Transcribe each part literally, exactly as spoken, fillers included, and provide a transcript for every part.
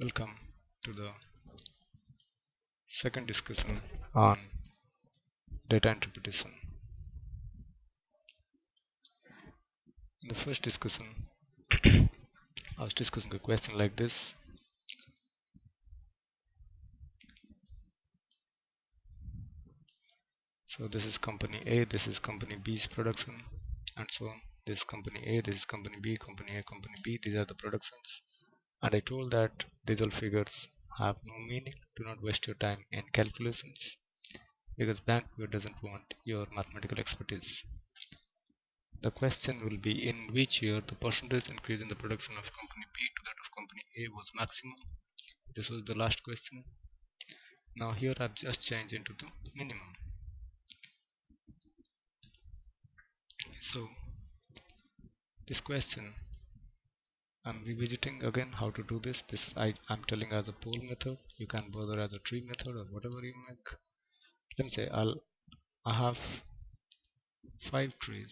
Welcome to the second discussion on data interpretation. In the first discussion, I was discussing a question like this. So this is company A, this is company B's production, and so on. This is company A, this is company B, company A, company B. These are the productions. And I told that these all figures have no meaning. Do not waste your time in calculations, because Banquet doesn't want your mathematical expertise. The question will be, in which year the percentage increase in the production of company B to that of company A was maximum. This was the last question. Now here I've just changed into the minimum. So this question I'm revisiting again, how to do this. This I, I'm telling as a poll method. You can bother as a tree method or whatever you make. Let me say I'll I have five trees.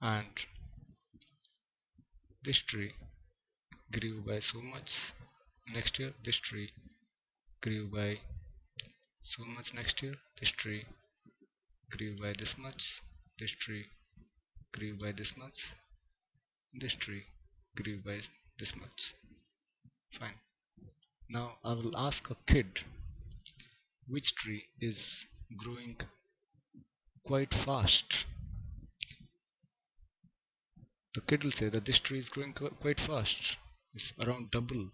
And this tree grew by so much next year, this tree grew by so much next year, this tree grew by this much, this tree grew by this much, this tree grew by this much. Fine. Now I will ask a kid which tree is growing quite fast. The kid will say that this tree is growing qu quite fast. It's around double.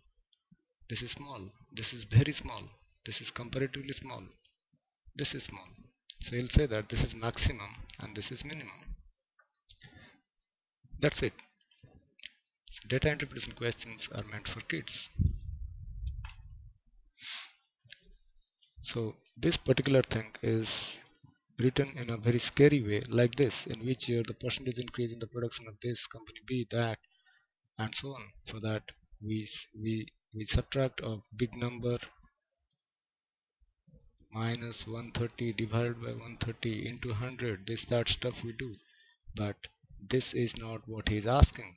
This is small, this is very small, this is comparatively small, this is small. So he'll say that this is maximum and this is minimum. That's it. So data interpretation questions are meant for kids. So this particular thing is written in a very scary way like this: in which year the percentage increase in the production of this company B, that, and so on. For that we we we subtract a big number, minus one hundred thirty divided by one hundred thirty into one hundred, this that stuff we do. But this is not what he is asking.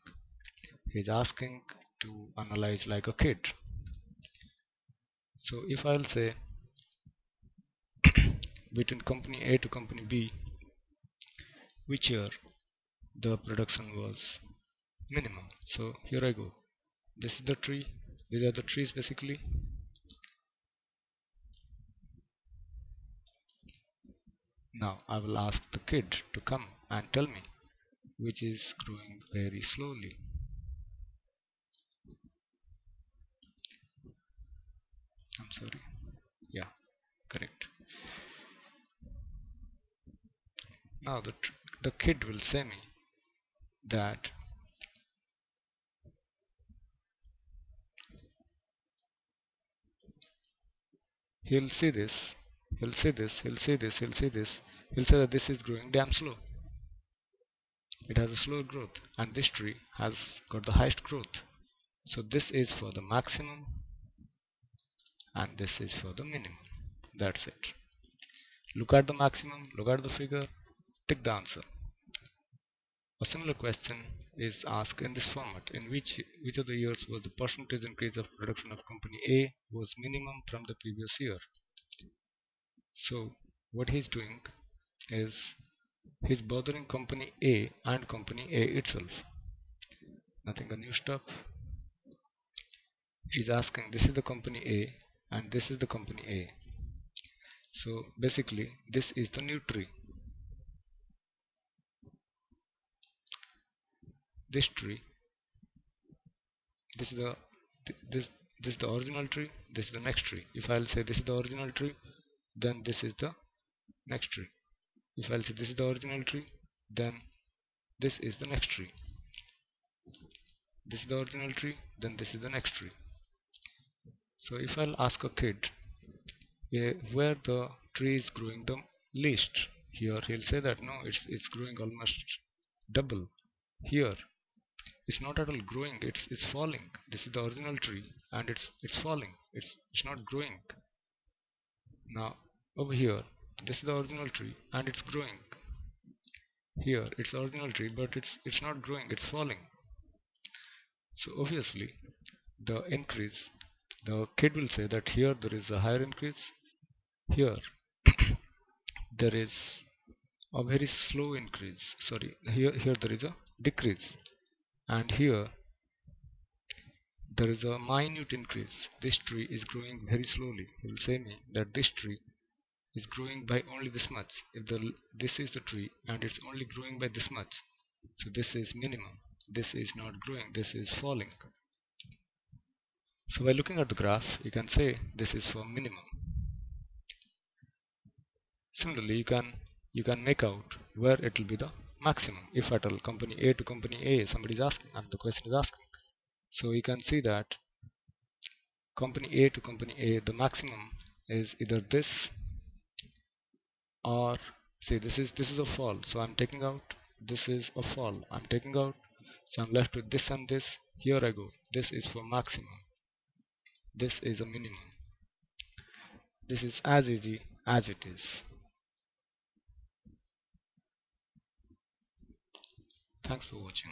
He is asking to analyze like a kid. So if I will say between company A to company B, which year the production was minimum. So here I go. This is the tree. These are the trees basically. Now I will ask the kid to come and tell me which is growing very slowly. I'm sorry. Yeah, correct. Now the, tr the kid will say me that he'll see this, he'll see this, he'll see this, he'll see this, he'll say that this is growing damn slow. It has a slow growth, and this tree has got the highest growth. So this is for the maximum, and this is for the minimum. That's it. Look at the maximum, look at the figure, tick the answer. A similar question is asked in this format: in which which of the years was the percentage increase of production of company A was minimum from the previous year. So what he's doing is he's bothering company A and company A itself. Nothing new stuff. He's asking, this is the company A and this is the company A. So basically this is the new tree. This tree, this is the th this this is the original tree, this is the next tree. If I'll say this is the original tree, then this is the next tree. If I'll say this is the original tree, then this is the next tree. This is the original tree, then this is the next tree. So if I'll ask a kid uh, where the tree is growing the least, here he'll say that no, it's it's growing almost double. Here it's not at all growing, it's it's falling. This is the original tree and it's it's falling, it's it's not growing. Now over here, this is the original tree and it's growing. here. It's original tree, but it's it's not growing, it's falling. So obviously the increase, the kid will say that here there is a higher increase, here there is a very slow increase, sorry, here here there is a decrease, and here there is a minute increase. This tree is growing very slowly. He will say me that this tree is growing by only this much. If the this is the tree and it's only growing by this much, so this is minimum, this is not growing, this is falling. So by looking at the graph, you can say this is for minimum. Similarly, you can you can make out where it will be the maximum, if at all. Company A to company A, somebody is asking, and the question is asking. So you can see that company A to company A, the maximum is either this, or see, this is this is a fall. So I'm taking out, this is a fall. I'm taking out, so I'm left with this and this. Here I go. This is for maximum. This is a minimum. This is as easy as it is. Thanks for watching.